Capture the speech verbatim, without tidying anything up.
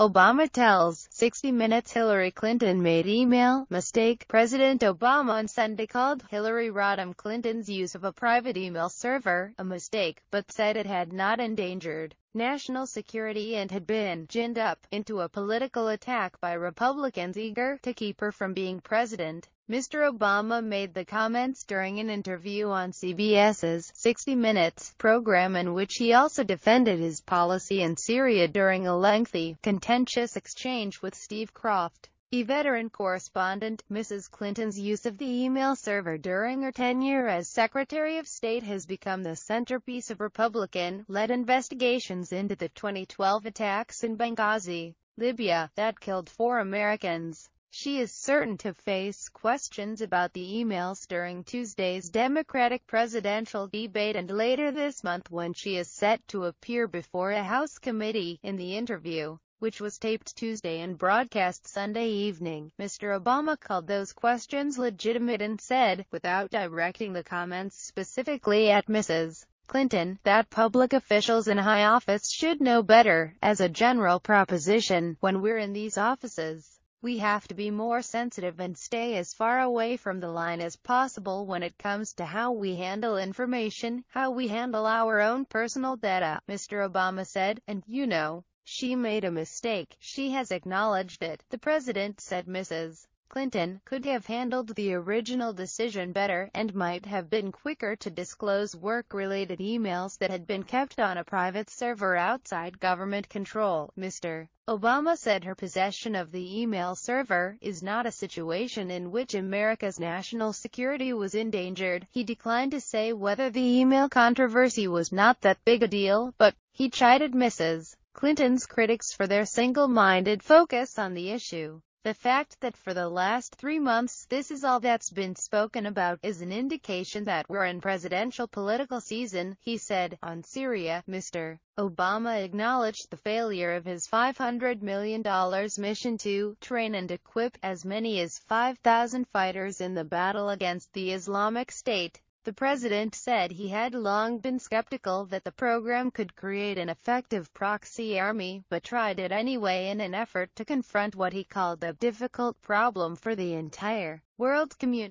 Obama tells sixty minutes Hillary Clinton made email mistake. President Obama on Sunday called Hillary Rodham Clinton's use of a private email server a mistake, but said it had not endangered national security and had been ginned up into a political attack by Republicans eager to keep her from being president. Mister Obama made the comments during an interview on C B S's sixty minutes program, in which he also defended his policy in Syria during a lengthy, contentious exchange with Steve Kroft, a veteran correspondent. Missus Clinton's use of the email server during her tenure as Secretary of State has become the centerpiece of Republican-led investigations into the twenty twelve attacks in Benghazi, Libya, that killed four Americans. She is certain to face questions about the emails during Tuesday's Democratic presidential debate and later this month when she is set to appear before a House committee. In the interview, which was taped Tuesday and broadcast Sunday evening, Mister Obama called those questions legitimate and said, without directing the comments specifically at Missus Clinton, that public officials in high office should know better, as a general proposition. When we're in these offices, we have to be more sensitive and stay as far away from the line as possible when it comes to how we handle information, how we handle our own personal data, Mister Obama said. And, you know, she made a mistake. She has acknowledged it. The president said Missus Clinton could have handled the original decision better and might have been quicker to disclose work-related emails that had been kept on a private server outside government control. Mister Obama said her possession of the email server is not a situation in which America's national security was endangered. He declined to say whether the email controversy was not that big a deal, but he chided Missus Clinton's critics for their single-minded focus on the issue. The fact that for the last three months this is all that's been spoken about is an indication that we're in presidential political season, he said. On Syria, Mister Obama acknowledged the failure of his five hundred million dollar mission to train and equip as many as five thousand fighters in the battle against the Islamic State. The president said he had long been skeptical that the program could create an effective proxy army, but tried it anyway in an effort to confront what he called a difficult problem for the entire world community.